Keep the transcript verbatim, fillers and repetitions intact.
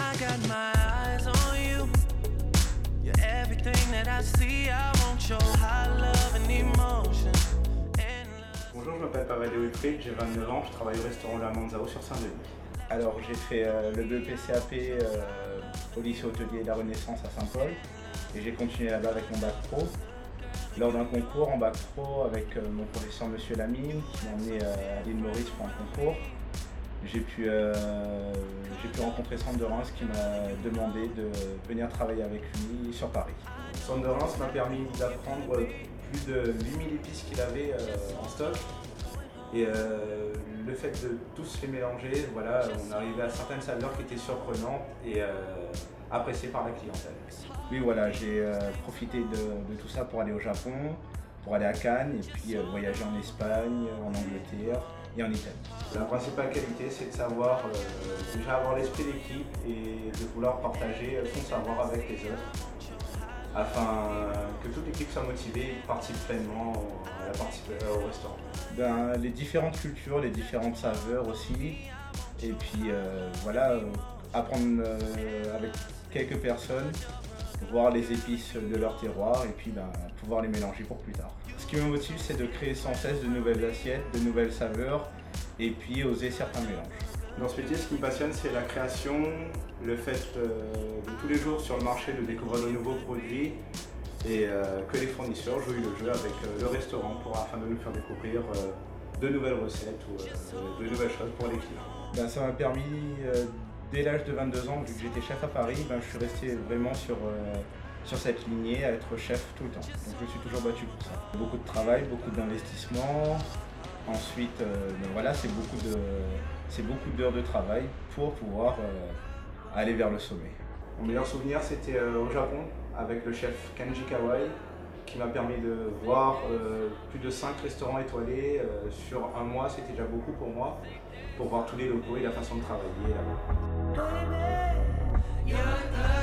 I got my eyes on you. You're everything that I see. I want your high love and emotion. Bonjour, je m'appelle Pavade Wilfried, j'ai vingt-neuf ans, je travaille au restaurant La Manzao sur Saint-Denis. Alors j'ai fait euh, le B E P C A P euh, au lycée Hôtelier de la Renaissance à Saint-Paul et j'ai continué là-bas avec mon bac pro. Lors d'un concours en bac pro avec euh, mon professeur M. Lamine qui m'a emmené euh, à l'île Maurice pour un concours, j'ai pu, euh, j'ai pu rencontrer Sandorens qui m'a demandé de venir travailler avec lui sur Paris. Sandorens m'a permis d'apprendre plus de huit mille épices qu'il avait euh, en stock. Et euh, le fait de tous les mélanger, voilà, on arrivait à certaines saveurs qui étaient surprenantes et euh, appréciées par la clientèle. Oui, voilà, j'ai euh, profité de, de tout ça pour aller au Japon, pour aller à Cannes et puis euh, voyager en Espagne, en Angleterre et en Italie. La principale qualité, c'est de savoir euh, déjà avoir l'esprit d'équipe et de vouloir partager son savoir avec les autres afin que toute l'équipe soit motivée et participe pleinement à la participation au restaurant. Ben, les différentes cultures, les différentes saveurs aussi, et puis euh, voilà, apprendre euh, avec quelques personnes, voir les épices de leur terroir et puis ben, pouvoir les mélanger pour plus tard. Ce qui me motive, c'est de créer sans cesse de nouvelles assiettes, de nouvelles saveurs et puis oser certains mélanges. Dans ce métier, ce qui me passionne, c'est la création, le fait euh, de tous les jours sur le marché de découvrir de nouveaux produits, et euh, que les fournisseurs jouent le jeu avec euh, le restaurant pour, afin de nous faire découvrir euh, de nouvelles recettes ou euh, de nouvelles choses pour les clients. Ben, ça m'a permis, euh, dès l'âge de vingt-deux ans, vu que j'étais chef à Paris, ben, je suis resté vraiment sur, euh, sur cette lignée à être chef tout le temps. Donc je me suis toujours battu pour ça. Beaucoup de travail, beaucoup d'investissement. Ensuite, euh, ben, voilà, c'est beaucoup de, c'est beaucoup d'heures de travail pour pouvoir euh, aller vers le sommet. Mon meilleur souvenir, c'était euh, au Japon, avec le chef Kenji Kawai, qui m'a permis de voir euh, plus de cinq restaurants étoilés euh, sur un mois. C'était déjà beaucoup pour moi, pour voir tous les locaux et la façon de travailler là-bas.